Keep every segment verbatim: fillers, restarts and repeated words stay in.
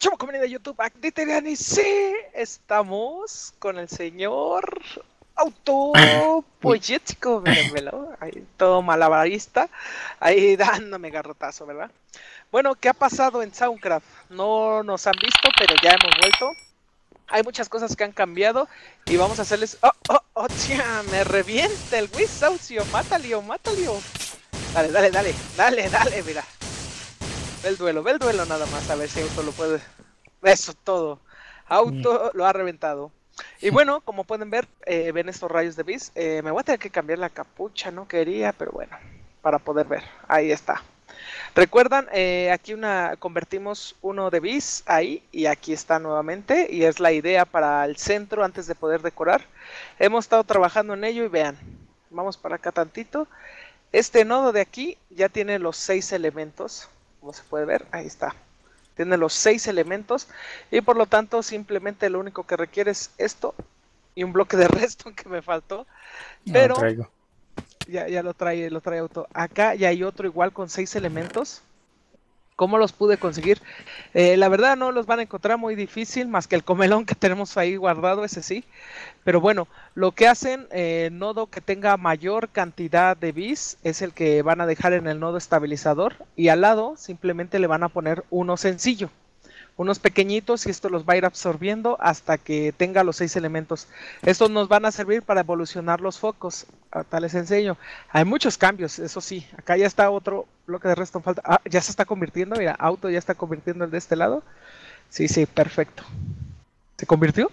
Chamo comunidad de YouTube, sí, estamos con el señor Autopoietico, mírenmelo, ahí todo malabarista, ahí dándome garrotazo, ¿verdad? Bueno, ¿qué ha pasado en Thaumcraft? No nos han visto, pero ya hemos vuelto. Hay muchas cosas que han cambiado y vamos a hacerles... ¡Oh, oh, oh, tía! ¡Me revienta el Luis Saucio! ¡Mátalo, mátalo! Dale, dale, dale, dale, dale, mira. Ve el duelo, ve el duelo nada más, a ver si Auto lo puede... Eso, todo. Auto lo ha reventado. Y bueno, como pueden ver, eh, ven estos rayos de bis. Eh, me voy a tener que cambiar la capucha, no quería, pero bueno, para poder ver. Ahí está. Recuerdan, eh, aquí una convertimos uno de bis ahí y aquí está nuevamente y es la idea para el centro antes de poder decorar. Hemos estado trabajando en ello y vean, vamos para acá tantito. Este nodo de aquí ya tiene los seis elementos, como se puede ver, ahí está. Tiene los seis elementos y por lo tanto simplemente lo único que requiere es esto y un bloque de redstone que me faltó, pero... No traigo. Ya, ya lo trae, lo trae Auto. Acá ya hay otro igual con seis elementos. ¿Cómo los pude conseguir? Eh, la verdad no los van a encontrar muy difícil, más que el comelón que tenemos ahí guardado, ese sí. Pero bueno, lo que hacen, eh, nodo que tenga mayor cantidad de bis es el que van a dejar en el nodo estabilizador. Y al lado simplemente le van a poner uno sencillo. Unos pequeñitos y esto los va a ir absorbiendo hasta que tenga los seis elementos. Estos nos van a servir para evolucionar los focos. Ahorita les enseño. Hay muchos cambios, eso sí. Acá ya está otro bloque de resto. Falta. Ah, ya se está convirtiendo. Mira, Auto ya está convirtiendo el de este lado. Sí, sí, perfecto. ¿Se convirtió?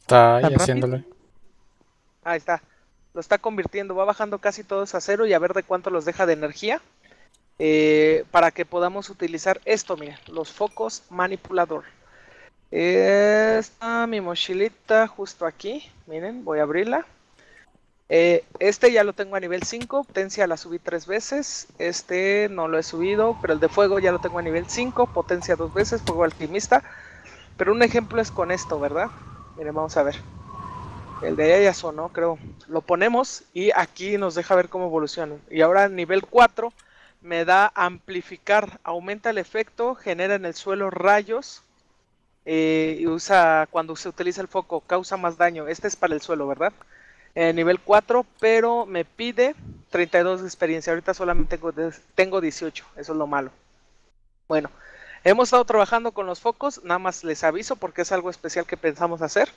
Está ahí haciéndole. Ahí está. Lo está convirtiendo. Va bajando casi todos a cero y a ver de cuánto los deja de energía. Eh, para que podamos utilizar esto, mira, los focos manipulador. Eh, está mi mochilita justo aquí, miren, voy a abrirla. Eh, este ya lo tengo a nivel cinco, potencia la subí tres veces, este no lo he subido, pero el de fuego ya lo tengo a nivel cinco, potencia dos veces, fuego alquimista. Pero un ejemplo es con esto, ¿verdad? Miren, vamos a ver. El de allá ya sonó, creo. Lo ponemos y aquí nos deja ver cómo evolucionan. Y ahora nivel cuatro... me da amplificar, aumenta el efecto, genera en el suelo rayos eh, y usa cuando se utiliza el foco, causa más daño. Este es para el suelo, ¿verdad? Eh, nivel cuatro, pero me pide treinta y dos de experiencia. Ahorita solamente tengo, tengo dieciocho, eso es lo malo. Bueno, hemos estado trabajando con los focos, nada más les aviso porque es algo especial que pensamos hacer.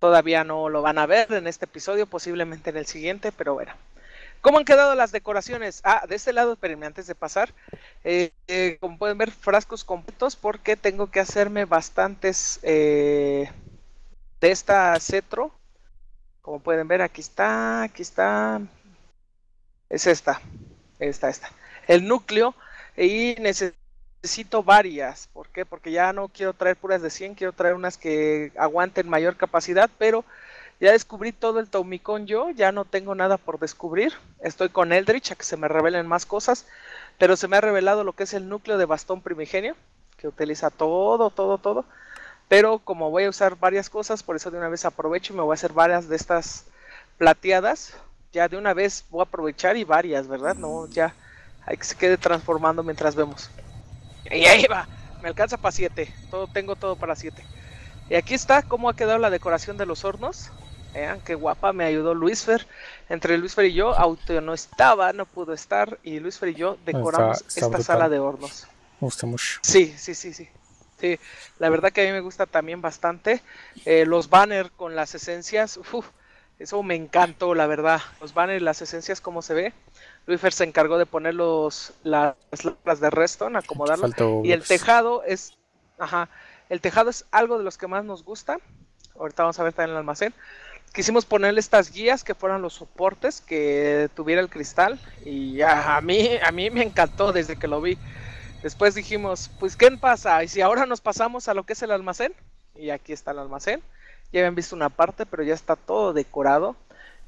Todavía no lo van a ver en este episodio, posiblemente en el siguiente, pero bueno. ¿Cómo han quedado las decoraciones? Ah, de este lado, espérenme, antes de pasar, eh, eh, como pueden ver, frascos completos, porque tengo que hacerme bastantes eh, de esta cetro. Como pueden ver, aquí está, aquí está, es esta, esta, esta, el núcleo, y necesito varias. ¿Por qué? Porque ya no quiero traer puras de cien, quiero traer unas que aguanten mayor capacidad, pero... ya descubrí todo el Thaumicón yo, ya no tengo nada por descubrir. Estoy con Eldritch a que se me revelen más cosas, pero se me ha revelado lo que es el núcleo de bastón primigenio, que utiliza todo, todo, todo. Pero como voy a usar varias cosas, por eso de una vez aprovecho y me voy a hacer varias de estas plateadas. Ya de una vez voy a aprovechar y varias, ¿verdad? No, ya hay que se quede transformando mientras vemos. Y ahí va, me alcanza para siete, todo, tengo todo para siete. Y aquí está cómo ha quedado la decoración de los hornos. Vean qué guapa, me ayudó Luis Fer. Entre Luis Fer y yo, Auto no estaba, no pudo estar. Y Luis Fer y yo decoramos está, está esta brutal. Sala de hornos. Me gusta mucho. Sí, sí, sí, sí, sí. La verdad que a mí me gusta también bastante. Eh, los banners con las esencias, uf, eso me encantó, la verdad. Los banners, las esencias, cómo se ve. Luis Fer se encargó de poner los, las lámparas de redstone, acomodarlas. Y el tejado es... Ajá. El tejado es algo de los que más nos gusta. Ahorita vamos a ver también el almacén. Quisimos ponerle estas guías que fueran los soportes, que tuviera el cristal. Y a mí, a mí me encantó desde que lo vi. Después dijimos, pues ¿qué pasa? Y si ahora nos pasamos a lo que es el almacén. Y aquí está el almacén. Ya habían visto una parte, pero ya está todo decorado.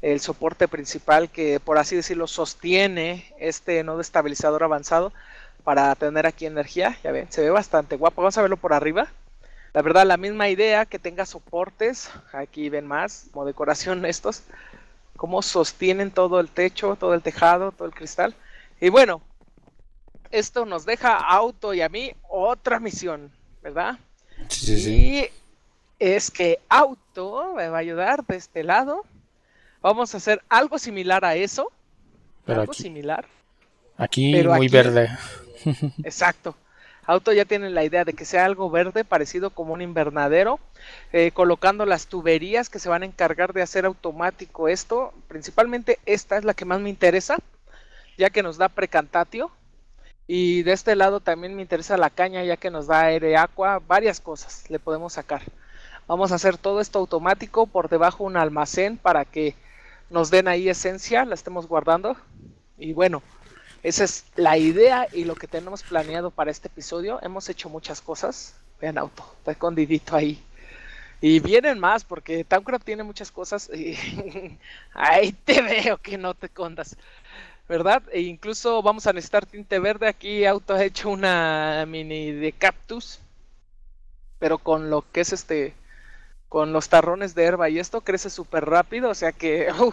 El soporte principal que, por así decirlo, sostiene este nodo estabilizador avanzado para tener aquí energía. Ya ven, se ve bastante guapo. Vamos a verlo por arriba. La verdad, la misma idea, que tenga soportes, aquí ven más, como decoración estos, cómo sostienen todo el techo, todo el tejado, todo el cristal. Y bueno, esto nos deja a Auto y a mí otra misión, ¿verdad? Sí, sí, sí. Y es que Auto me va a ayudar de este lado. Vamos a hacer algo similar a eso. Pero algo aquí, similar. Aquí pero muy aquí, verde. Exacto. Auto ya tiene la idea de que sea algo verde, parecido como un invernadero, eh, colocando las tuberías que se van a encargar de hacer automático esto. Principalmente esta es la que más me interesa, ya que nos da Praecantatio. Y de este lado también me interesa la caña, ya que nos da aire, agua, varias cosas le podemos sacar. Vamos a hacer todo esto automático, por debajo un almacén para que nos den ahí esencia, la estemos guardando. Y bueno, esa es la idea y lo que tenemos planeado para este episodio. Hemos hecho muchas cosas. Vean Auto, está escondidito ahí. Y vienen más porque Thaumcraft tiene muchas cosas. Y ahí te veo que no te escondas, ¿verdad? E incluso vamos a necesitar tinte verde. Aquí Auto ha hecho una mini de cactus, pero con lo que es este, con los tarrones de herba y esto crece súper rápido, o sea que uh,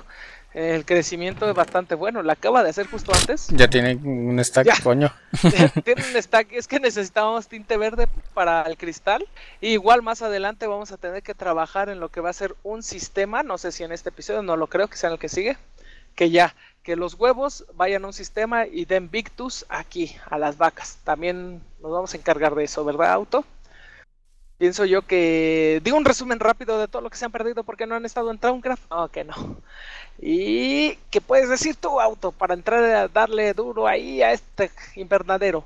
el crecimiento es bastante bueno. La acaba de hacer justo antes. Ya tiene un stack, ya, coño. Ya tiene un stack. Es que necesitábamos tinte verde para el cristal. Y igual más adelante vamos a tener que trabajar en lo que va a ser un sistema. No sé si en este episodio, no lo creo, que sea en el que sigue. Que ya, que los huevos vayan a un sistema y den victus aquí a las vacas. También nos vamos a encargar de eso, ¿verdad, Auto? Pienso yo que... Digo un resumen rápido de todo lo que se han perdido porque no han estado en Thaumcraft. Oh, que no. ¿Y qué puedes decir tú, Auto, para entrar a darle duro ahí a este invernadero?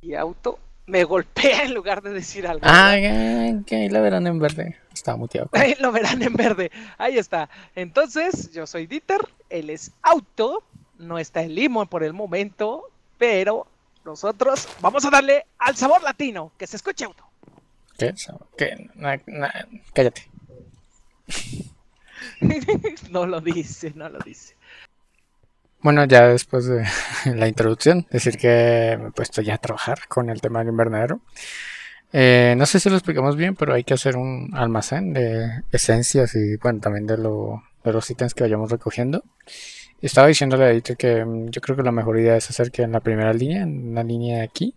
Y Auto me golpea en lugar de decir algo. Ah, que okay, lo verán en verde. Está muteado. Ahí lo verán en verde. Ahí está. Entonces, yo soy Dieter. Él es Auto. No está el limón por el momento, pero... nosotros vamos a darle al sabor latino. Que se escuche, Auto. ¿Qué? ¿Qué? Na, na, cállate. No lo dice, no lo dice. Bueno, ya después de la introducción, decir que me he puesto ya a trabajar con el tema del invernadero. Eh, no sé si lo explicamos bien, pero hay que hacer un almacén de esencias y, bueno, también de, lo, de los ítems que vayamos recogiendo. Estaba diciéndole a Dieter que yo creo que la mejor idea es hacer que en la primera línea, en la línea de aquí,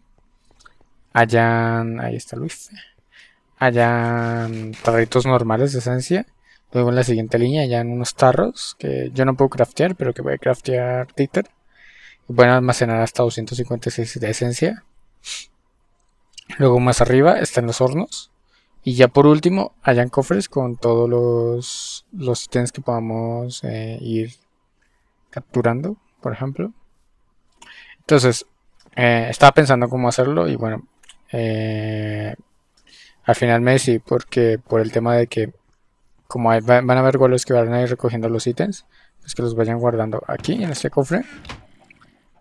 hayan, ahí está Luis, hayan tarritos normales de esencia. Luego en la siguiente línea hayan unos tarros que yo no puedo craftear, pero que voy a craftear Dieter. Y pueden almacenar hasta doscientos cincuenta y seis de esencia. Luego más arriba están los hornos. Y ya por último hayan cofres con todos los, los ítems que podamos eh, ir capturando, por ejemplo. Entonces eh, estaba pensando cómo hacerlo y bueno, eh, al final me decidí porque por el tema de que como hay, van a haber goles que van a ir recogiendo los ítems, pues que los vayan guardando aquí en este cofre.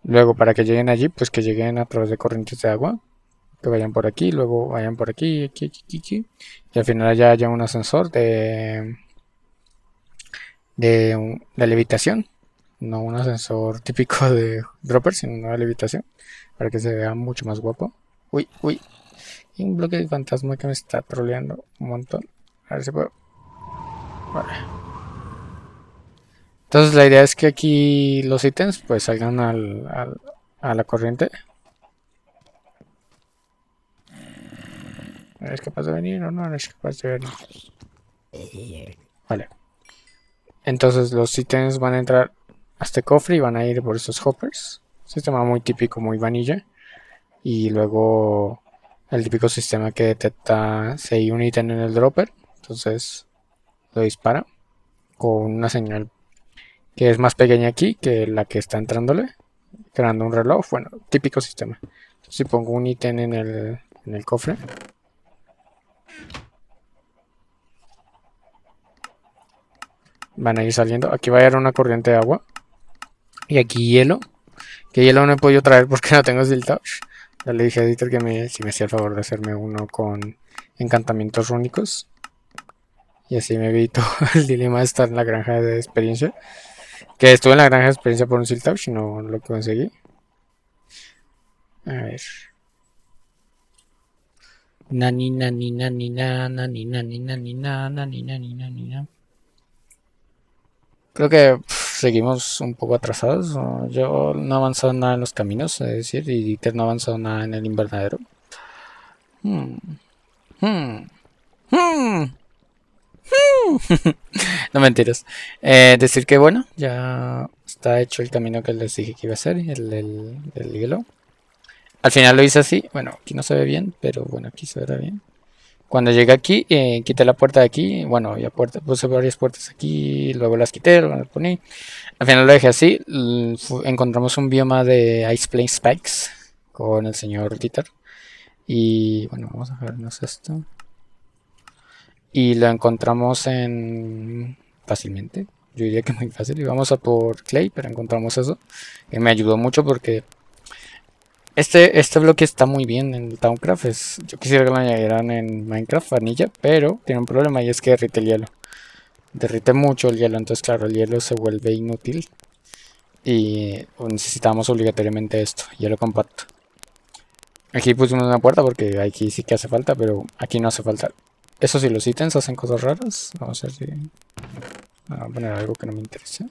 Luego para que lleguen allí, pues que lleguen a través de corrientes de agua, que vayan por aquí, luego vayan por aquí, aquí, aquí, aquí, y al final allá haya un ascensor de de, de levitación. No un ascensor típico de dropper, sino una levitación, para que se vea mucho más guapo. Uy, uy. Y un bloque de fantasma que me está troleando un montón. A ver si puedo. Vale. Entonces la idea es que aquí los ítems pues salgan al, al, a la corriente. ¿Eres capaz de venir o no eres capaz de venir? Vale. Entonces los ítems van a entrar a este cofre y van a ir por estos hoppers. Sistema muy típico, muy vanilla. Y luego el típico sistema que detecta si hay un ítem en el dropper. Entonces lo dispara con una señal que es más pequeña aquí que la que está entrándole, creando un reloj. Bueno, típico sistema. Entonces, si pongo un ítem en el, en el cofre, van a ir saliendo. Aquí va a haber una corriente de agua. Y aquí hielo, que hielo no he podido traer porque no tengo Siltouch. Ya le dije a Dieter que me, si me hacía el favor de hacerme uno con encantamientos rúnicos. Y así me evito el dilema de estar en la granja de experiencia. Que estuve en la granja de experiencia por un Siltouch y no lo conseguí. A ver. Nani, nani, nani, nani, nani, nani, nani, nani, nani, nani, nani. Creo que... Pff, seguimos un poco atrasados. Yo no he avanzado nada en los caminos, es decir, y Dieter no ha avanzado nada en el invernadero. Hmm. Hmm. Hmm. Hmm. No, mentiras. Eh, decir que bueno, ya está hecho el camino que les dije que iba a hacer, el del hielo. Al final lo hice así. Bueno, aquí no se ve bien, pero bueno, aquí se verá bien. Cuando llegué aquí, eh, quité la puerta de aquí. Bueno, ya puerta, puse varias puertas aquí, luego las quité, luego las poní. Al final lo dejé así. Encontramos un bioma de Ice Plains Spikes con el señor Dieter. Y bueno, vamos a vernos esto. Y lo encontramos en... fácilmente. Yo diría que muy fácil. Y vamos a por clay, pero encontramos eso. Que me ayudó mucho porque... Este, este bloque está muy bien en Thaumcraft. Es, yo quisiera que lo añadieran en Minecraft, vanilla, pero tiene un problema y es que derrite el hielo. Derrite mucho el hielo, entonces claro, el hielo se vuelve inútil. Y necesitamos obligatoriamente esto, hielo compacto. Aquí pusimos una puerta porque aquí sí que hace falta, pero aquí no hace falta. Eso sí, los ítems hacen cosas raras. Vamos a ver si... Voy a poner algo que no me interesa.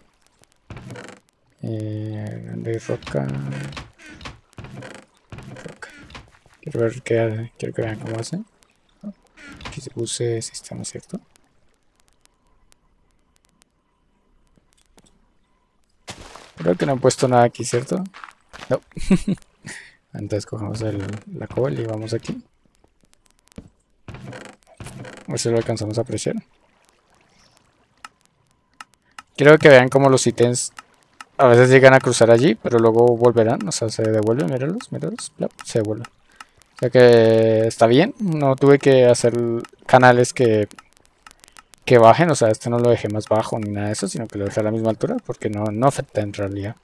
Eh, de roca... Quiero ver qué hace, quiero que vean cómo hace. Aquí se puse sistema, ¿cierto? Creo que no he puesto nada aquí, ¿cierto? No. Entonces cogemos el, la cobol y vamos aquí. A ver si lo alcanzamos a apreciar. Quiero que vean cómo los ítems... A veces llegan a cruzar allí, pero luego volverán, o sea, se devuelven, míralos, míralos, se devuelven. O sea que está bien, no tuve que hacer canales que, que bajen, o sea, este no lo dejé más bajo ni nada de eso, sino que lo dejé a la misma altura, porque no, no afecta en realidad.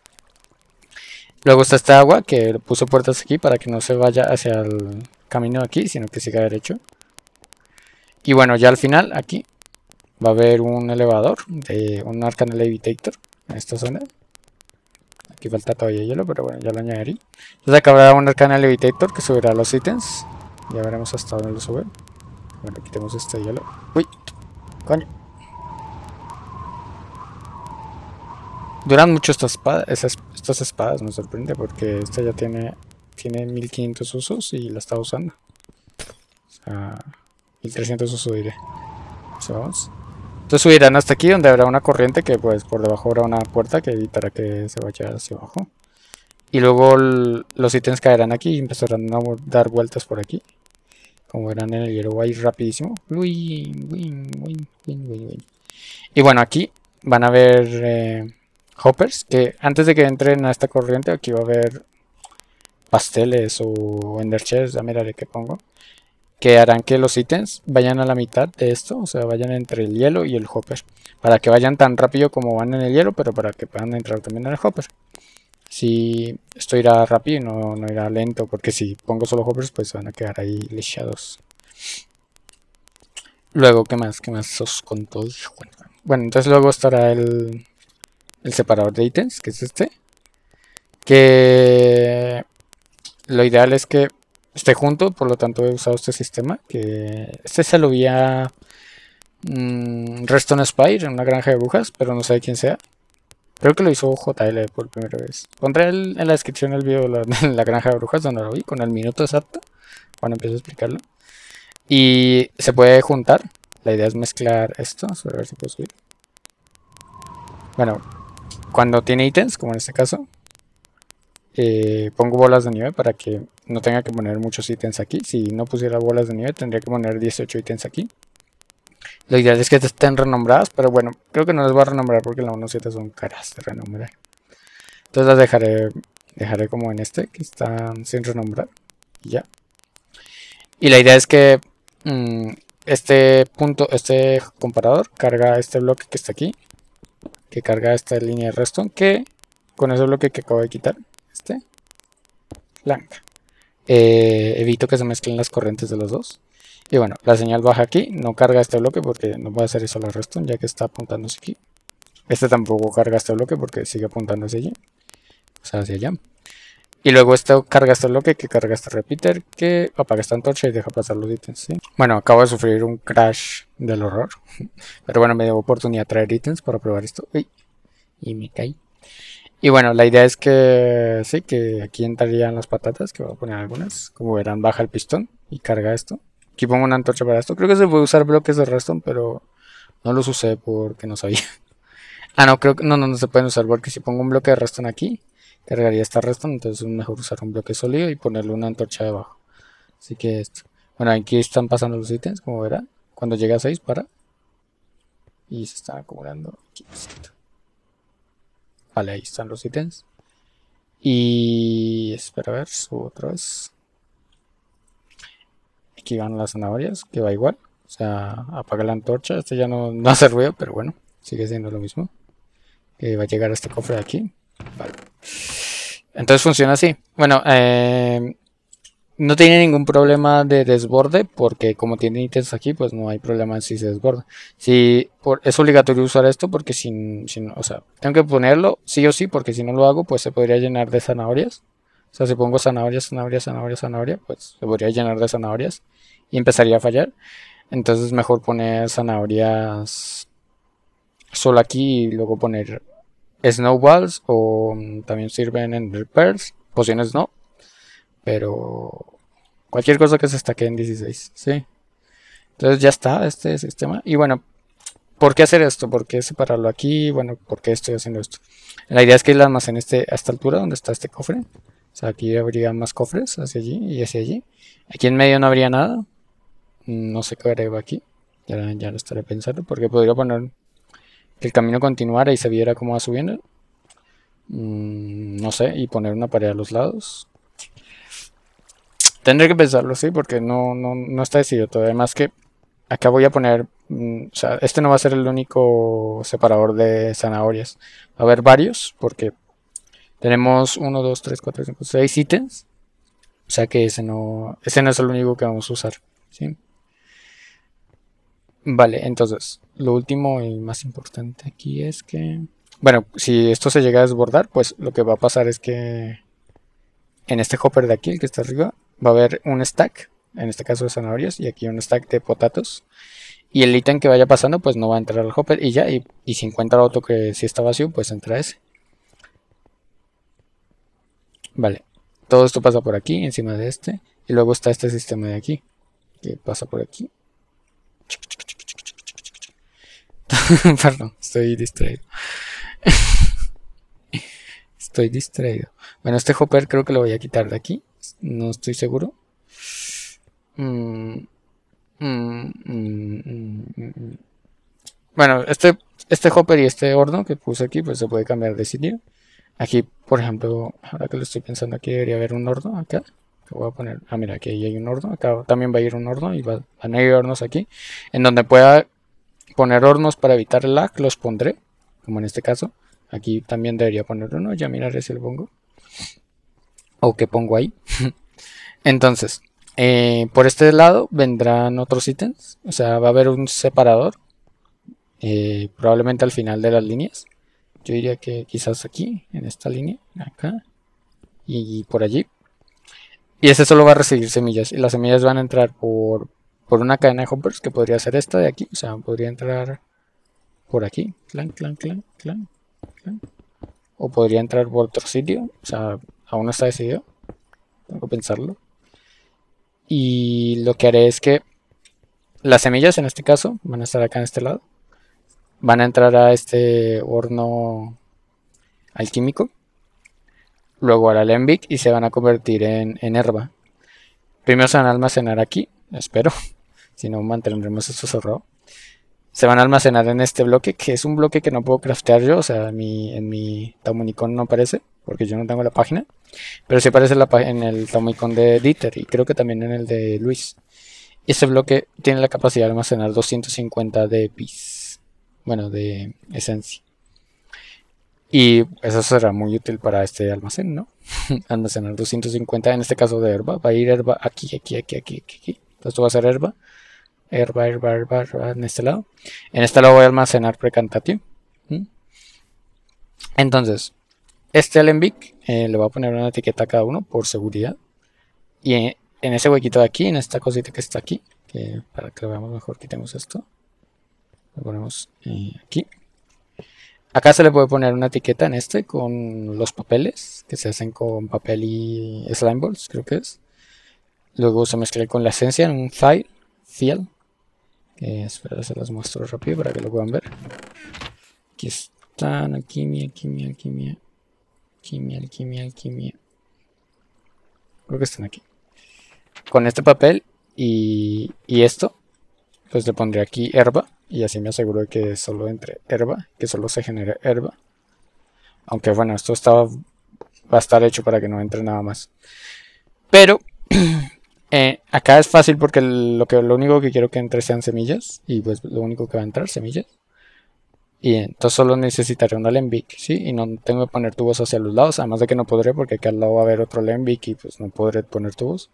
Luego está esta agua, que puso puertas aquí para que no se vaya hacia el camino de aquí, sino que siga derecho. Y bueno, ya al final, aquí, va a haber un elevador, de un Arcan Elevator, en esta zona. Aquí falta todavía hielo, pero bueno, ya lo añadiré. Entonces acá habrá un Arcana Levitator que subirá los ítems. Ya veremos hasta dónde lo sube. Bueno, quitemos este hielo. ¡Uy! ¡Coño! Duran mucho estas espadas, esas, estas espadas, me sorprende, porque esta ya tiene, tiene mil quinientos usos y la estaba usando. O sea, mil trescientos usos diré. Entonces vamos. Entonces subirán hasta aquí donde habrá una corriente que pues por debajo habrá una puerta que evitará que se vaya hacia abajo. Y luego los ítems caerán aquí y empezarán a dar vueltas por aquí. Como verán en el hielo va a ir rapidísimo. Win, win, win, win, win. Y bueno, aquí van a haber eh, hoppers que antes de que entren a esta corriente aquí va a haber pasteles o enderchers, ya miraré qué pongo. Que harán que los ítems vayan a la mitad de esto, o sea, vayan entre el hielo y el hopper. Para que vayan tan rápido como van en el hielo, pero para que puedan entrar también en el hopper. Si esto irá rápido y no, no irá lento, porque si pongo solo hoppers, pues van a quedar ahí lechados. Luego, ¿qué más? ¿Qué más os contó? Bueno, entonces luego estará el, el separador de ítems, que es este. Que lo ideal es que... esté junto, por lo tanto he usado este sistema. Que este se lo vi a mmm, Redstone Spire en una granja de brujas, pero no sé quién sea. Creo que lo hizo J L por primera vez. Pondré el, en la descripción el video de la, de la granja de brujas donde lo vi, con el minuto exacto, cuando empiezo a explicarlo. Y se puede juntar, la idea es mezclar esto, a ver si puedo subir. Bueno, cuando tiene ítems, como en este caso, eh, pongo bolas de nieve para que... no tenga que poner muchos ítems aquí. Si no pusiera bolas de nieve tendría que poner dieciocho ítems aquí. Lo ideal es que estén renombradas, pero bueno, creo que no las voy a renombrar porque las uno punto siete son caras de renombrar. Entonces las dejaré dejaré como en este, que están sin renombrar. Y ya. Y la idea es que mmm, este punto, este comparador carga este bloque que está aquí, que carga esta línea de redstone, que con ese bloque que acabo de quitar, este, blanca. Eh, evito que se mezclen las corrientes de los dos. Y bueno, la señal baja aquí. No carga este bloque porque no va a hacer eso la redstone, ya que está apuntándose aquí. Este tampoco carga este bloque porque sigue apuntando hacia allí, o sea, hacia allá. Y luego este carga este bloque, que carga este repeater, que apaga esta antorcha y deja pasar los ítems, ¿sí? Bueno, acabo de sufrir un crash del horror. Pero bueno, me dio oportunidad de traer ítems para probar esto. Uy. y me caí. Y bueno, la idea es que sí, que aquí entrarían las patatas, que voy a poner algunas. Como verán, baja el pistón y carga esto. Aquí pongo una antorcha para esto. Creo que se puede usar bloques de redstone, pero no los usé porque no sabía. Ah, no, creo que no, no, no se pueden usar porque si pongo un bloque de redstone aquí, cargaría esta redstone. Entonces es mejor usar un bloque sólido y ponerle una antorcha debajo. Así que esto. Bueno, aquí están pasando los ítems, como verán. Cuando llega a seis, para. Y se están acumulando aquí. Vale, ahí están los ítems. Y espera a ver, subo otra vez. Aquí van las zanahorias, que va igual. O sea, apaga la antorcha. Este ya no, no hace ruido, pero bueno, sigue siendo lo mismo. Que va a llegar a este cofre de aquí. Vale. Entonces funciona así. Bueno, eh, no tiene ningún problema de desborde, porque como tiene ítems aquí, pues no hay problema si se desborda. Si por, es obligatorio usar esto, porque sin, sin, o sea, tengo que ponerlo sí o sí, porque si no lo hago, pues se podría llenar de zanahorias. O sea, si pongo zanahorias, zanahorias, zanahorias, zanahoria, pues se podría llenar de zanahorias y empezaría a fallar. Entonces mejor poner zanahorias solo aquí y luego poner snowballs, o también sirven en repairs, pociones no, pero cualquier cosa que se estaque en dieciséis, ¿sí? Entonces ya está este sistema. Y bueno, ¿por qué hacer esto? ¿Por qué separarlo aquí? Bueno, ¿por qué estoy haciendo esto? La idea es que el almacén esté a esta altura donde está este cofre. O sea, aquí habría más cofres, hacia allí y hacia allí. Aquí en medio no habría nada. No sé qué haré aquí. Ya, ya lo estaré pensando. Porque podría poner que el camino continuara y se viera cómo va subiendo. Mm, no sé. Y poner una pared a los lados. Tendré que pensarlo, sí. Porque no, no, no está decidido todavía. Además que acá voy a poner... Mm, o sea, este no va a ser el único separador de zanahorias. Va a haber varios. Porque... tenemos uno, dos, tres, cuatro, cinco, seis ítems. O sea que ese no, ese no es el único que vamos a usar, ¿sí? Vale, entonces, lo último y más importante aquí es que... bueno, si esto se llega a desbordar, pues lo que va a pasar es que... en este hopper de aquí, el que está arriba, va a haber un stack. En este caso de zanahorias. Y aquí un stack de potatos. Y el ítem que vaya pasando, pues no va a entrar al hopper. Y ya, y, y si encuentra otro que sí está vacío, pues entra ese. Vale, todo esto pasa por aquí, encima de este. Y luego está este sistema de aquí, que pasa por aquí. Perdón, estoy distraído. Estoy distraído. Bueno, este hopper creo que lo voy a quitar de aquí. No estoy seguro. Mm, mm, mm, mm, mm. Bueno, este, este hopper y este horno que puse aquí, pues se puede cambiar de sitio. Aquí, por ejemplo, ahora que lo estoy pensando, aquí debería haber un horno acá. Lo voy a poner. Ah, mira, aquí hay un horno. Acá también va a ir un horno y va, van a ir hornos aquí. En donde pueda poner hornos para evitar lag, los pondré. Como en este caso. Aquí también debería poner uno. Ya miraré si lo pongo. O qué pongo ahí. Entonces, eh, por este lado vendrán otros ítems. O sea, va a haber un separador. Eh, probablemente al final de las líneas. Yo diría que quizás aquí, en esta línea, acá y por allí. Y ese solo va a recibir semillas. Y las semillas van a entrar por, por una cadena de hoppers que podría ser esta de aquí. O sea, podría entrar por aquí. Clan, clan, clan, clan, clan. O podría entrar por otro sitio. O sea, aún no está decidido. Tengo que pensarlo. Y lo que haré es que las semillas, en este caso, van a estar acá en este lado. Van a entrar a este horno alquímico. Luego al alembic y se van a convertir en, en herba. Primero se van a almacenar aquí. Espero. Si no, mantendremos esto cerrado. Se van a almacenar en este bloque. Que es un bloque que no puedo craftear yo. O sea, en mi, en mi Thaumicon no aparece. Porque yo no tengo la página. Pero sí aparece la, en el Thaumicon de Dieter. Y creo que también en el de Luis. Y este bloque tiene la capacidad de almacenar doscientos cincuenta de bits. Bueno, de esencia. Y eso será muy útil para este almacén, ¿no? Almacenar doscientos cincuenta, en este caso de herba. Va a ir herba aquí, aquí, aquí, aquí, aquí. Esto va a ser herba. Herba, herba, herba, herba en este lado. En este lado voy a almacenar Praecantatio. ¿Mm? Entonces, este alembic eh, le voy a poner una etiqueta a cada uno por seguridad. Y en, en ese huequito de aquí, en esta cosita que está aquí, que para que lo veamos mejor, quitemos esto. Lo ponemos eh, aquí. Acá se le puede poner una etiqueta en este con los papeles, que se hacen con papel y slime balls, creo que es. Luego se mezcla con la esencia en un file, fiel. Eh, espera, se los muestro rápido para que lo puedan ver. Aquí están, alquimia, alquimia, alquimia, alquimia, alquimia, alquimia. Creo que están aquí. Con este papel y, y esto, pues le pondré aquí herba. Y así me aseguro de que solo entre herba, que solo se genere herba. Aunque bueno, esto está, va a estar hecho para que no entre nada más. Pero eh, acá es fácil porque lo, que, lo único que quiero que entre sean semillas. Y pues lo único que va a entrar, semillas. Y entonces solo necesitaré una lembic, ¿sí? Y no tengo que poner tubos hacia los lados. Además de que no podré porque acá al lado va a haber otro lembic y pues no podré poner tubos.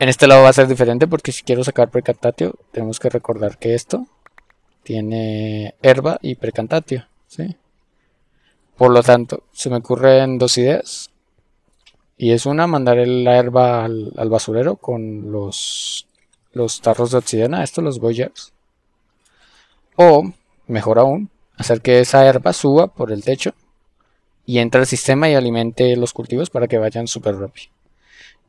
En este lado va a ser diferente porque si quiero sacar Praecantatio, tenemos que recordar que esto tiene herba y Praecantatio, ¿sí? Por lo tanto, se me ocurren dos ideas. Y es una, mandar la herba al, al basurero con los, los tarros de obsidiana, estos los boyers. O, mejor aún, hacer que esa herba suba por el techo y entre al sistema y alimente los cultivos para que vayan súper rápido.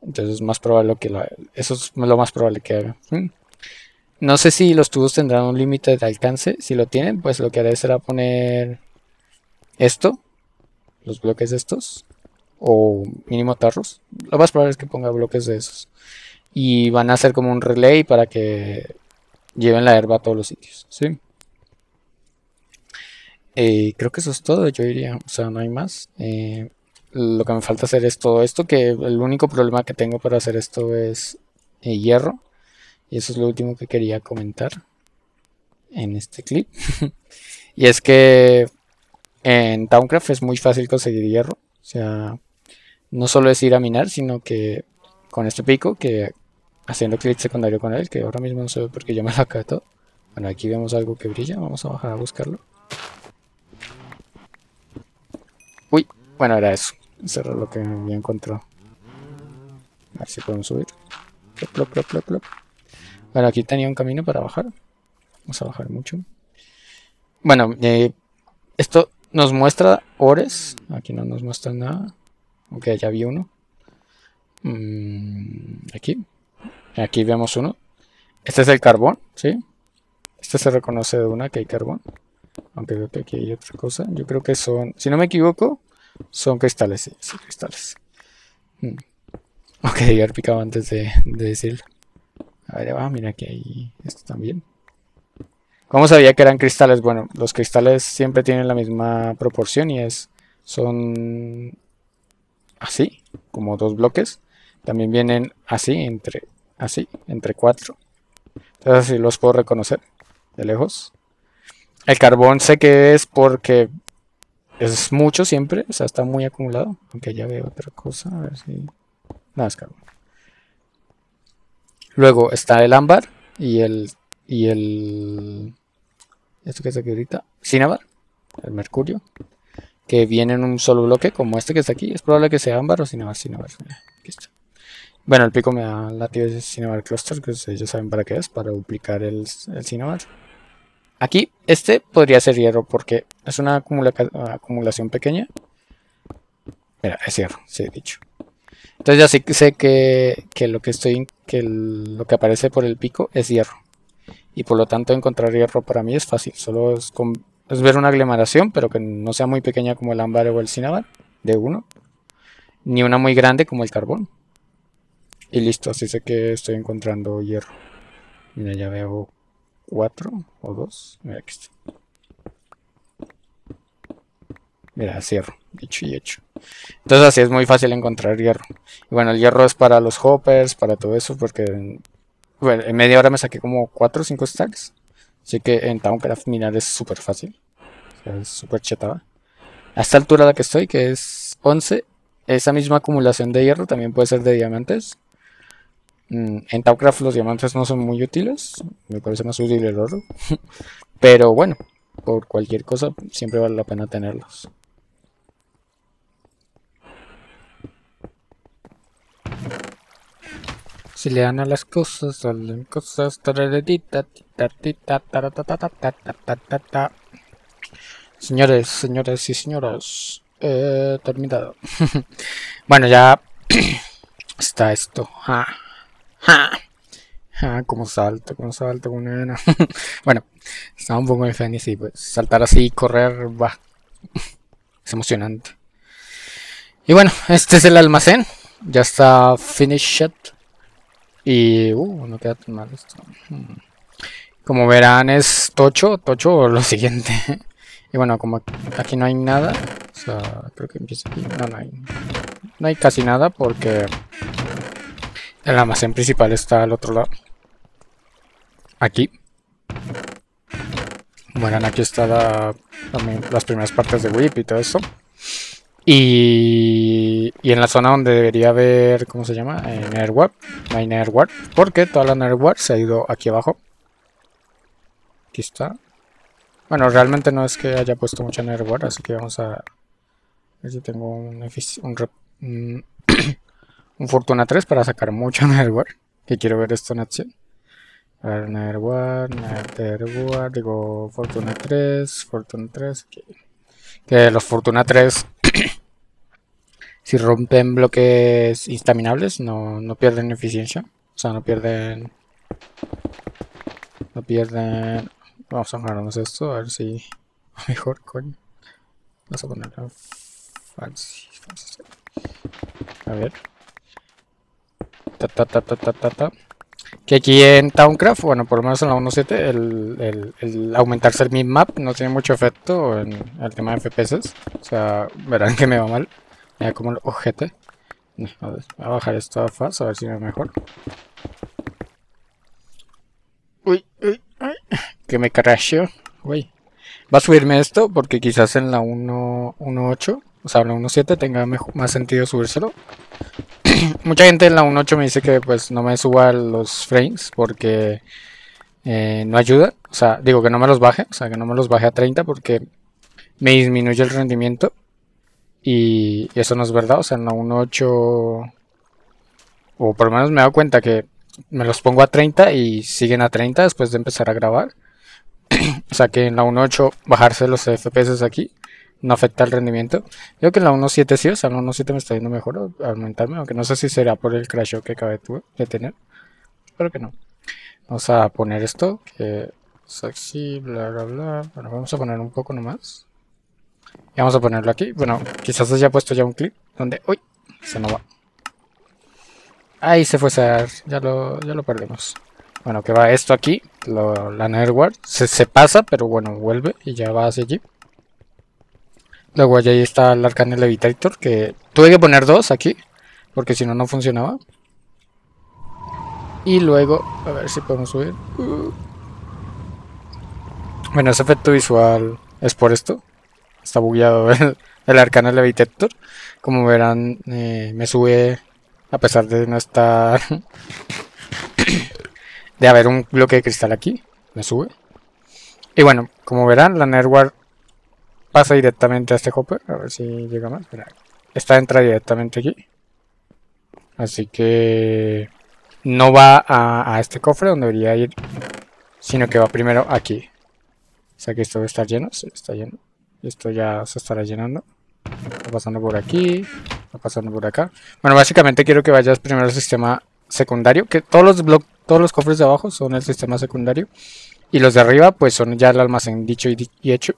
Entonces es más probable que la, eso es lo más probable que haga. ¿Mm? No sé si los tubos tendrán un límite de alcance. Si lo tienen, pues lo que haré será poner esto, los bloques estos, o mínimo tarros. Lo más probable es que ponga bloques de esos. Y van a hacer como un relay para que lleven la herba a todos los sitios, ¿sí? Eh, creo que eso es todo, yo diría. O sea, no hay más. Eh, lo que me falta hacer es todo esto, que el único problema que tengo para hacer esto es eh, hierro, y eso es lo último que quería comentar en este clip. Y es que en Thaumcraft es muy fácil conseguir hierro, o sea, no solo es ir a minar, sino que con este pico, que haciendo clic secundario con él, que ahora mismo no se ve porque yo me lo acabé todo. Bueno, aquí vemos algo que brilla, vamos a bajar a buscarlo. Uy, bueno, era eso. Eso era lo que había encontrado. A ver si podemos subir. Plop, plop, plop, plop. Bueno, aquí tenía un camino para bajar. Vamos a bajar mucho. Bueno, eh, esto nos muestra ores. Aquí no nos muestra nada. Aunque okay, ya vi uno. Mm, aquí. Aquí vemos uno. Este es el carbón, ¿sí? Este se reconoce de una que hay carbón. Aunque veo que aquí hay otra cosa. Yo creo que son, si no me equivoco, son cristales, sí, sí cristales. Hmm. Ok, haber picado antes de, de decirlo. A ver, ah, mira que hay esto también. ¿Cómo sabía que eran cristales? Bueno, los cristales siempre tienen la misma proporción y es, son así, como dos bloques. También vienen así, entre así, entre cuatro. Entonces así los puedo reconocer de lejos. El carbón sé que es porque es mucho siempre, o sea, está muy acumulado. Aunque ya veo otra cosa, a ver si... Nada, es carbón. Luego está el ámbar y el... y el... ¿Esto que está aquí ahorita? Cinnabar, el mercurio. Que viene en un solo bloque, como este que está aquí. Es probable que sea ámbar o cinnabar, cinnabar. Aquí está. Bueno, el pico me da la tía de cinnabar cluster, que ustedes ya saben para qué es, para duplicar el, el cinnabar. Aquí, este podría ser hierro porque es una acumula acumulación pequeña. Mira, es hierro, sí he dicho. Entonces ya sí sé que, que lo que estoy, que el, lo que aparece por el pico es hierro. Y por lo tanto encontrar hierro para mí es fácil. Solo es, con, es ver una aglomeración, pero que no sea muy pequeña como el ámbar o el cinnabar de uno. Ni una muy grande como el carbón. Y listo, así sé que estoy encontrando hierro. Mira, ya veo... cuatro o dos, mira aquí está. Mira, es hierro, hecho y hecho. Entonces así es muy fácil encontrar hierro. Y bueno, el hierro es para los hoppers, para todo eso, porque en, bueno, en media hora me saqué como cuatro o cinco stacks. Así que en Thaumcraft minar es súper fácil. O sea, es súper chetada. A esta altura a la que estoy, que es once, esa misma acumulación de hierro también puede ser de diamantes. En Thaumcraft los diamantes no son muy útiles, me parece más útil el oro, pero bueno, por cualquier cosa siempre vale la pena tenerlos. Si le dan a las cosas, salen cosas. Señores, señores y señoras, he terminado. Bueno, ya está esto. Ja, ja, ja, como salto, como salto, como nena. Bueno, estaba un poco infeliz y pues saltar así, correr, va. Es emocionante. Y bueno, este es el almacén. Ya está finished. Y, uh, no queda tan mal esto. Como verán, es tocho, tocho lo siguiente. Y bueno, como aquí no hay nada, o sea, creo que empieza aquí. No, no hay, no hay casi nada porque el almacén principal está al otro lado. Aquí. Bueno, aquí está la, también las primeras partes de Whip y todo eso. Y, y en la zona donde debería haber, ¿cómo se llama? Eh, Netherwar. No hay Netherwar porque toda la Netherwar se ha ido aquí abajo. Aquí está. Bueno, realmente no es que haya puesto mucha Netherwar, así que vamos a ver si tengo un, un, un, un Fortuna tres para sacar mucha Netherwar. Que quiero ver esto en acción. A ver, Netherwar, Netherwar, digo Fortuna tres, Fortuna tres. Que, que los Fortuna tres, si rompen bloques instaminables, no, no pierden eficiencia. O sea, no pierden... No pierden... Vamos a ponernos esto, a ver si... Mejor, coño. Vamos a poner a... Fancy, fancy. A ver. Ta, ta, ta, ta, ta, ta, ta. Que aquí en Thaumcraft, bueno, por lo menos en la uno punto siete, el, el, el aumentarse el mid-map no tiene mucho efecto en el tema de F P S. O sea, verán que me va mal. Mira como el ojete. A ver, voy a bajar esto a F A S, a ver si me va mejor. Uy, uy, ay, que me crasheo. Uy. Va a subirme esto porque quizás en la uno punto ocho, o sea, en la uno punto siete tenga mejor, más sentido subírselo. Mucha gente en la uno punto ocho me dice que pues no me suba los frames porque eh, no ayuda. O sea, digo que no me los baje, o sea, que no me los baje a treinta porque me disminuye el rendimiento. Y eso no es verdad, o sea, en la uno punto ocho, o por lo menos me he dado cuenta que me los pongo a treinta y siguen a treinta después de empezar a grabar. O sea que en la uno punto ocho bajarse los F P S aquí no afecta el rendimiento. Yo creo que en la uno punto siete sí, o sea, en la uno punto siete me está yendo mejor aumentarme, aunque no sé si será por el crasheo que acabé de tener. Espero que no. Vamos a poner esto, que es así, bla, bla, bla. Bueno, vamos a poner un poco nomás. Y vamos a ponerlo aquí. Bueno, quizás haya puesto ya un clip donde... ¡Uy! Se nos va. Ahí se fue Sar, ya lo, ya lo perdimos. Bueno, que va esto aquí, lo, la Netherwar, se, se pasa, pero bueno, vuelve y ya va hacia allí. Luego allá ahí está el Arcane Levitator, que tuve que poner dos aquí, porque si no, no funcionaba. Y luego, a ver si podemos subir. Bueno, ese efecto visual es por esto. Está bugueado el, el Arcane Levitator. Como verán, eh, me sube... A pesar de no estar... de haber un bloque de cristal aquí. Me sube. Y bueno, como verán, la Netherwar pasa directamente a este hopper. A ver si llega más. Espera. Esta entra directamente aquí. Así que... No va a, a este cofre donde debería ir. Sino que va primero aquí. O sea que esto va a estar lleno. Sí, está lleno. Esto ya se estará llenando. Está pasando por aquí... pasando por acá. Bueno, básicamente quiero que vayas primero al sistema secundario, que todos los bloques, todos los cofres de abajo son el sistema secundario y los de arriba pues son ya el almacén dicho y, di y hecho.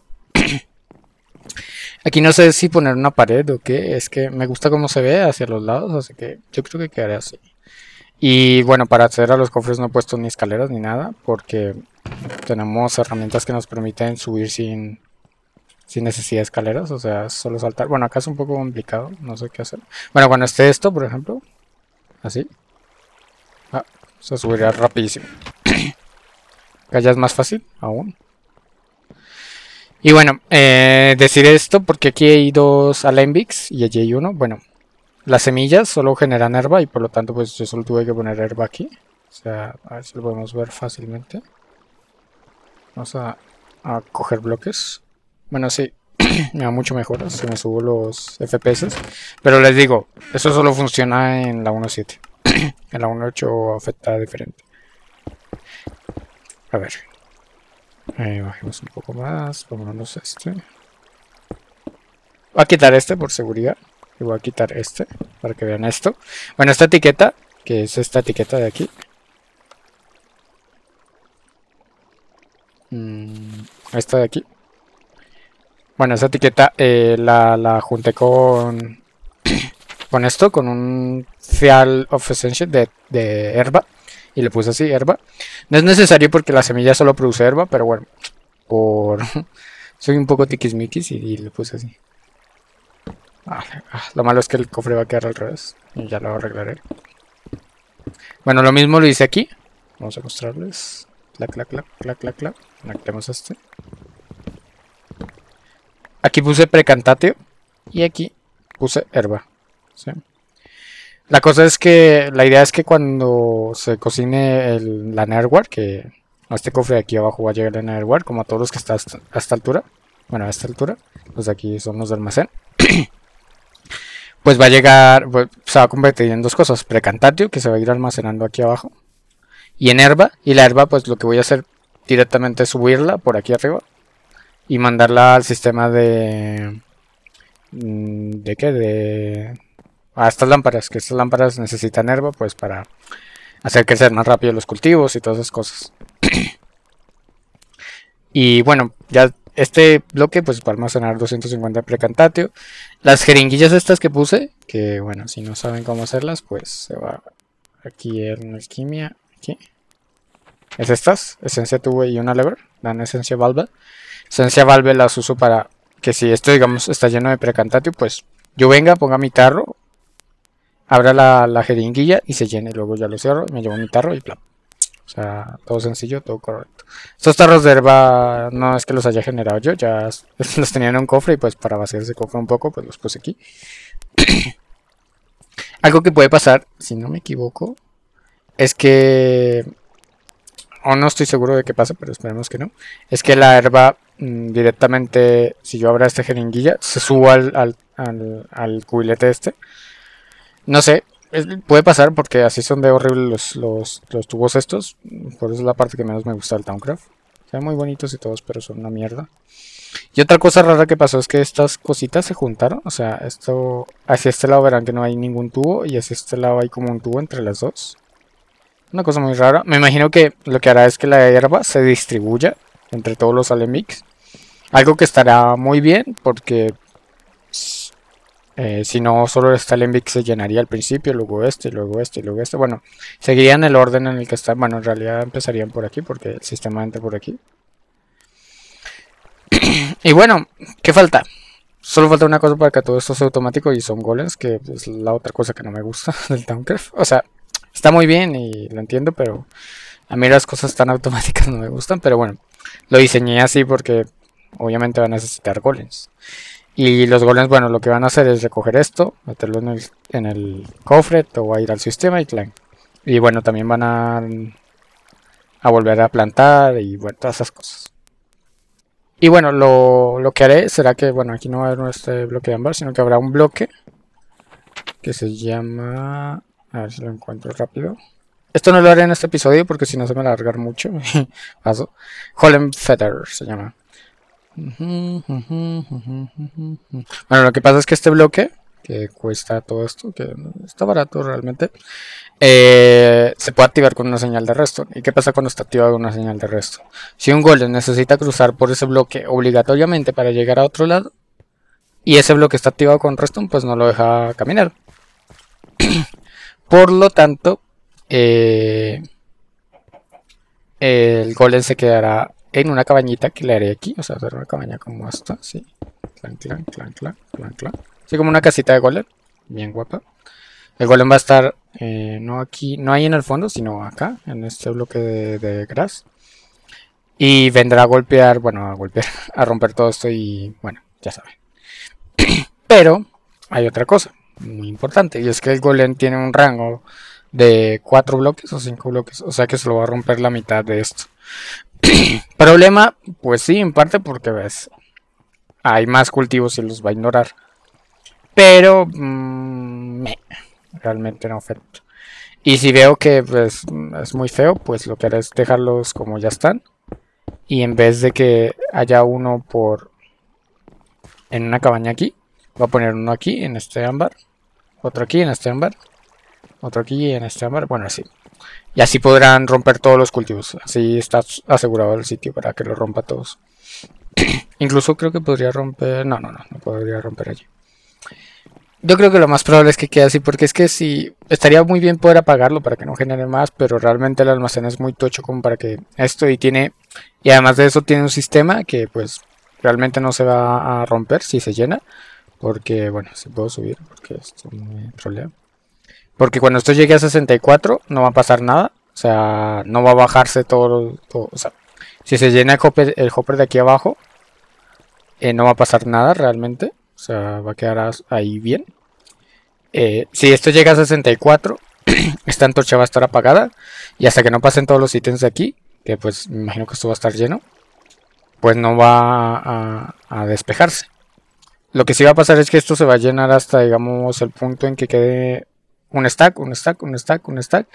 Aquí no sé si poner una pared o qué, es que me gusta cómo se ve hacia los lados, así que yo creo que quedaré así. Y bueno, para acceder a los cofres no he puesto ni escaleras ni nada porque tenemos herramientas que nos permiten subir sin... sin necesidad de escaleras, o sea, solo saltar. Bueno, acá es un poco complicado, no sé qué hacer. Bueno, cuando esté esto, por ejemplo, así, ah, se subirá rapidísimo. Acá ya es más fácil, aún. Y bueno, eh, decir esto, porque aquí hay dos alembics y allí hay uno. Bueno, las semillas solo generan herba y por lo tanto, pues yo solo tuve que poner herba aquí. O sea, a ver si lo podemos ver fácilmente. Vamos a, a coger bloques. Bueno, sí, me va mucho mejor, si me subo los F P S. Pero les digo, eso solo funciona en la uno punto siete. En la uno punto ocho afecta diferente. A ver. Eh, bajemos un poco más, vámonos a este. Voy a quitar este por seguridad. Y voy a quitar este para que vean esto. Bueno, esta etiqueta, que es esta etiqueta de aquí. Esta de aquí. Bueno, esa etiqueta eh, la, la junté con con esto, con un Seal of Essential de, de Herba. Y le puse así, Herba. No es necesario porque la semilla solo produce Herba, pero bueno, por soy un poco tiquismiquis y, y le puse así. Ah, lo malo es que el cofre va a quedar al revés. Y ya lo arreglaré. Bueno, lo mismo lo hice aquí. Vamos a mostrarles. Clac, clac, clac, clac, clac, clac. Conectemos este. Aquí puse Praecantatio y aquí puse Herba. ¿Sí? La cosa es que la idea es que cuando se cocine el, la netherware, que a este cofre de aquí abajo va a llegar la netherware, como a todos los que están hasta, a esta altura, bueno, a esta altura, pues aquí son los de almacén, pues va a llegar, pues, se va a convertir en dos cosas: Praecantatio, que se va a ir almacenando aquí abajo, y en Herba. Y la Herba, pues lo que voy a hacer directamente es subirla por aquí arriba y mandarla al sistema de... ¿De qué? De... a estas lámparas, que estas lámparas necesitan Herba, pues para hacer crecer más rápido los cultivos y todas esas cosas. Y bueno, ya este bloque pues va a almacenar doscientos cincuenta Praecantatio. Las jeringuillas estas que puse, que bueno, si no saben cómo hacerlas, pues se va aquí en alquimia, aquí. Es estas, esencia tube y una lever, dan esencia valve. Esencia valve las uso para que si esto, digamos, está lleno de Praecantatio, pues yo venga, ponga mi tarro, abra la, la jeringuilla y se llene. Luego ya lo cierro, me llevo mi tarro y bla. O sea, todo sencillo, todo correcto. Estos tarros de Herba no es que los haya generado yo, ya los tenía en un cofre y pues para vaciar ese cofre un poco, pues los puse aquí. Algo que puede pasar, si no me equivoco, es que... o no estoy seguro de qué pasa, pero esperemos que no. Es que la Herba mmm, directamente, si yo abro esta jeringuilla, se suba al, al, al, al cubilete este. No sé, es, puede pasar porque así son de horribles los, los, los tubos estos. Por eso es la parte que menos me gusta del Thaumcraft. Se ven muy bonitos y todos, pero son una mierda. Y otra cosa rara que pasó es que estas cositas se juntaron. O sea, esto hacia este lado verán que no hay ningún tubo y hacia este lado hay como un tubo entre las dos. Una cosa muy rara. Me imagino que lo que hará es que la Herba se distribuya entre todos los alemics. Algo que estará muy bien porque eh, si no, solo este alembic se llenaría al principio, luego este, luego este, luego este. Bueno, seguirían el orden en el que están. Bueno, en realidad empezarían por aquí porque el sistema entra por aquí. Y bueno, ¿qué falta? Solo falta una cosa para que todo esto sea automático y son golems, que es la otra cosa que no me gusta del Thaumcraft. O sea... está muy bien y lo entiendo, pero a mí las cosas tan automáticas no me gustan. Pero bueno, lo diseñé así porque obviamente va a necesitar golems. Y los golems, bueno, lo que van a hacer es recoger esto, meterlo en el, en el cofre, todo va a ir al sistema y clan. Y bueno, también van a, a volver a plantar y bueno, todas esas cosas. Y bueno, lo, lo que haré será que, bueno, aquí no va a haber este bloque de ámbar, sino que habrá un bloque que se llama... a ver si lo encuentro rápido. Esto no lo haré en este episodio porque si no se me va a alargar mucho. Paso. Golem Feather se llama. Bueno, lo que pasa es que este bloque, que cuesta todo esto, que está barato realmente, eh, se puede activar con una señal de redstone. ¿Y qué pasa cuando está activado una señal de redstone? Si un golem necesita cruzar por ese bloque obligatoriamente para llegar a otro lado, y ese bloque está activado con redstone, pues no lo deja caminar. Por lo tanto, eh, el golem se quedará en una cabañita que le haré aquí. O sea, hacer una cabaña como esta, así. Clan, clan, clan, clan, clan, clan. Así como una casita de golem, bien guapa. El golem va a estar, eh, no aquí, no ahí en el fondo, sino acá, en este bloque de, de grass. Y vendrá a golpear, bueno, a golpear, a romper todo esto y, bueno, ya saben. Pero hay otra cosa muy importante, y es que el golem tiene un rango de cuatro bloques o cinco bloques, o sea que se lo va a romper la mitad de esto. Problema, pues sí, en parte porque ves, hay más cultivos y los va a ignorar, pero mmm, realmente no afecta. Y si veo que pues, es muy feo, pues lo que haré es dejarlos como ya están, y en vez de que haya uno por en una cabaña aquí, Voy a poner uno aquí en este ámbar, otro aquí en este ámbar, otro aquí y en este ámbar, bueno, así. Y así podrán romper todos los cultivos, así está asegurado el sitio para que lo rompa todos. Incluso creo que podría romper, no, no, no, no podría romper allí. Yo creo que lo más probable es que quede así, porque es que si estaría muy bien poder apagarlo para que no genere más, pero realmente el almacén es muy tocho como para que esto, y tiene, y además de eso tiene un sistema que pues realmente no se va a romper si se llena, porque bueno, si puedo subir, porque esto me trolea. Porque cuando esto llegue a sesenta y cuatro no va a pasar nada, o sea, no va a bajarse todo, todo, o sea, si se llena el hopper, el hopper de aquí abajo, eh, no va a pasar nada realmente, o sea, va a quedar ahí bien. Eh, si esto llega a sesenta y cuatro, esta antorcha va a estar apagada, y hasta que no pasen todos los ítems de aquí, que pues me imagino que esto va a estar lleno, pues no va a, a despejarse. Lo que sí va a pasar es que esto se va a llenar hasta, digamos, el punto en que quede... Un stack, un stack, un stack, un stack.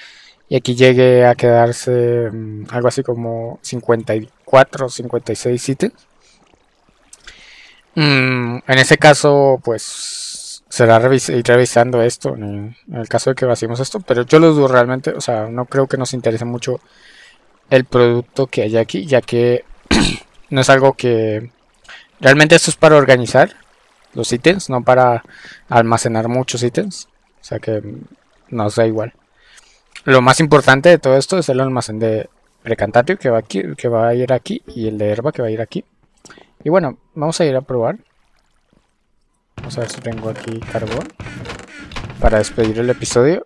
Y aquí llegue a quedarse um, algo así como cincuenta y cuatro, cincuenta y seis ítems. Mm, en ese caso, pues, será revis ir revisando esto en el, en el caso de que vaciemos esto. Pero yo lo dudo realmente, o sea, no creo que nos interese mucho el producto que hay aquí, ya que no es algo que... Realmente esto es para organizar los ítems, no para almacenar muchos ítems. O sea que nos da igual. Lo más importante de todo esto es el almacén de Praecantatio que va aquí, que va a ir aquí, y el de Herba que va a ir aquí. Y bueno, vamos a ir a probar. Vamos a ver si tengo aquí carbón para despedir el episodio.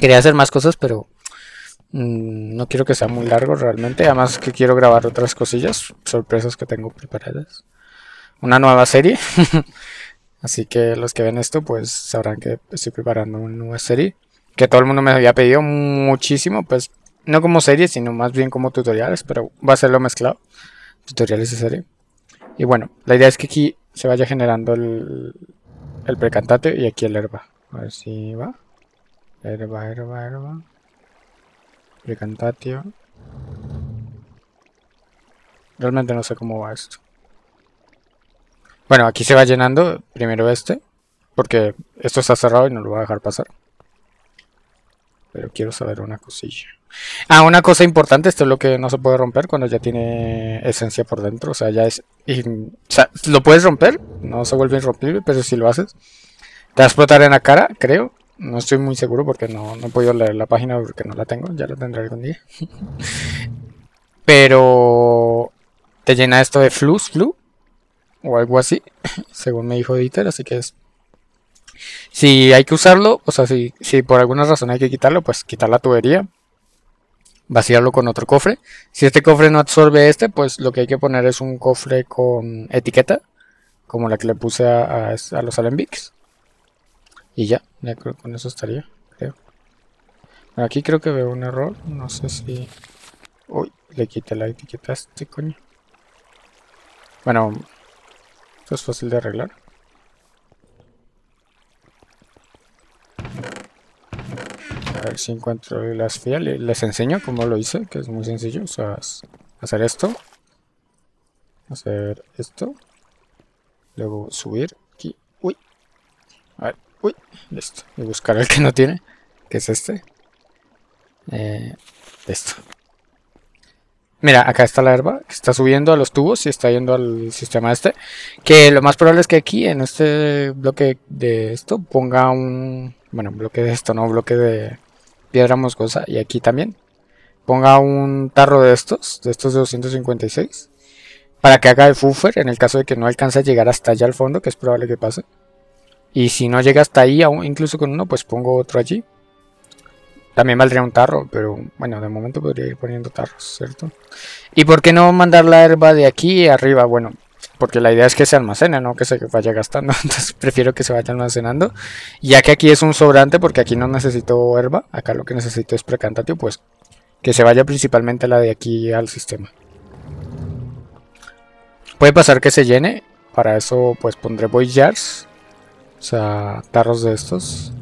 Quería hacer más cosas, pero mmm, no quiero que sea muy largo realmente. Además que quiero grabar otras cosillas, sorpresas que tengo preparadas. Una nueva serie. Así que los que ven esto pues sabrán que estoy preparando una nueva serie que todo el mundo me había pedido muchísimo, pues no como serie sino más bien como tutoriales, pero va a ser lo mezclado, tutoriales y serie. Y bueno, la idea es que aquí se vaya generando el, el Praecantatio y aquí el Herba. A ver si va. Herba, herba, herba. Praecantatio. Realmente no sé cómo va esto. Bueno, aquí se va llenando primero este, porque esto está cerrado y no lo va a dejar pasar. Pero quiero saber una cosilla. Ah, una cosa importante, esto es lo que no se puede romper cuando ya tiene esencia por dentro. O sea, ya es... Y, o sea, lo puedes romper, no se vuelve irrompible, pero si lo haces, te va a explotar en la cara, creo. No estoy muy seguro porque no, no he podido leer la página porque no la tengo, ya la tendré algún día. Pero... Te llena esto de flux, flu. O algo así, según me dijo Dieter, así que es... Si hay que usarlo, o sea, si, si por alguna razón hay que quitarlo, pues quitar la tubería. Vaciarlo con otro cofre. Si este cofre no absorbe este, pues lo que hay que poner es un cofre con etiqueta. Como la que le puse a, a, a los alembics. Y ya, ya creo, con eso estaría, creo. Bueno, aquí creo que veo un error, no sé si... Uy, le quité la etiqueta a este coño. Bueno... Esto es fácil de arreglar. A ver si encuentro las filas. Les enseño cómo lo hice, que es muy sencillo. O sea, hacer esto. Hacer esto. Luego subir aquí. Uy. A ver. Uy. Listo. Y buscar el que no tiene. Que es este. Eh, esto. Mira, acá está la herba, que está subiendo a los tubos y está yendo al sistema este. Que lo más probable es que aquí, en este bloque de esto, ponga un... Bueno, bloque de esto, no, bloque de piedra moscosa. Y aquí también. Ponga un tarro de estos, de estos de doscientos cincuenta y seis. Para que haga el buffer, en el caso de que no alcance a llegar hasta allá al fondo, que es probable que pase. Y si no llega hasta ahí, aún incluso con uno, pues pongo otro allí. También valdría un tarro, pero bueno, de momento podría ir poniendo tarros, ¿cierto? ¿Y por qué no mandar la herba de aquí arriba? Bueno, porque la idea es que se almacene, no que se vaya gastando. Entonces prefiero que se vaya almacenando. Ya que aquí es un sobrante, porque aquí no necesito herba. Acá lo que necesito es Praecantatio, pues que se vaya principalmente la de aquí al sistema. Puede pasar que se llene. Para eso pues pondré void jars. O sea, tarros de estos.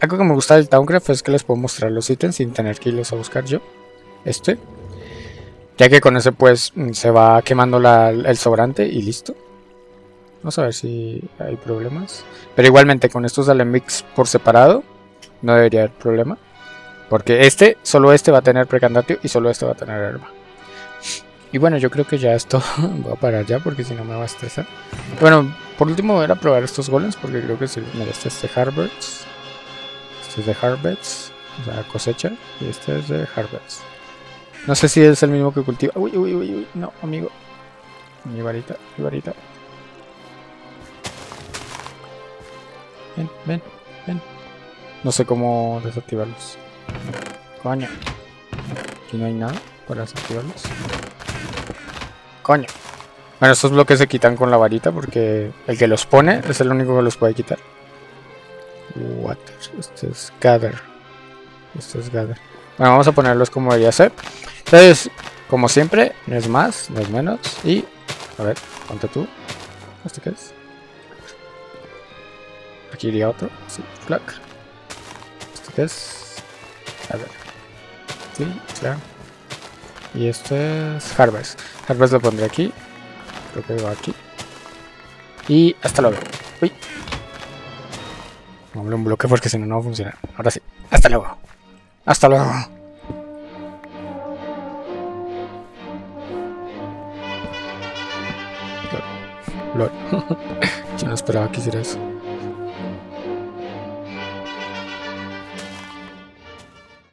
Algo que me gusta del Thaumcraft es que les puedo mostrar los ítems sin tener que irlos a buscar yo. Este. ya que con ese pues se va quemando la, el sobrante y listo. Vamos a ver si hay problemas. Pero igualmente con estos alembics por separado no debería haber problema. Porque este, solo este va a tener Praecantatio y solo este va a tener Herba. Y bueno, yo creo que ya esto voy a parar ya porque si no me va a estresar. Bueno, por último era probar estos golems porque creo que sí. Mira, este es de Harvests. Este es de Harvests. O sea, cosecha. Y este es de Harvests. No sé si es el mismo que cultiva. Uy, uy, uy, uy. No, amigo. Mi varita, mi varita. Ven, ven, ven. No sé cómo desactivarlos. Coño. Aquí no hay nada para desactivarlos. Coño. Bueno, estos bloques se quitan con la varita porque el que los pone es el único que los puede quitar. Water. Este es gather. Este es gather. Bueno, vamos a ponerlos como debería ser. Entonces, como siempre, no es más, no es menos. Y, a ver, ponte tú. ¿Este qué es? Aquí iría otro. Sí, clac. ¿Este qué es? A ver. Sí, claro. Y este es Harvest. Harvest lo pondré aquí. Creo que va aquí. Y hasta luego. Uy. Vamos a un bloque porque si no, no va a funcionar. Ahora sí. Hasta luego. Hasta luego. Lol. Lol. Yo no esperaba que hiciera eso.